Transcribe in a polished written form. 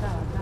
大。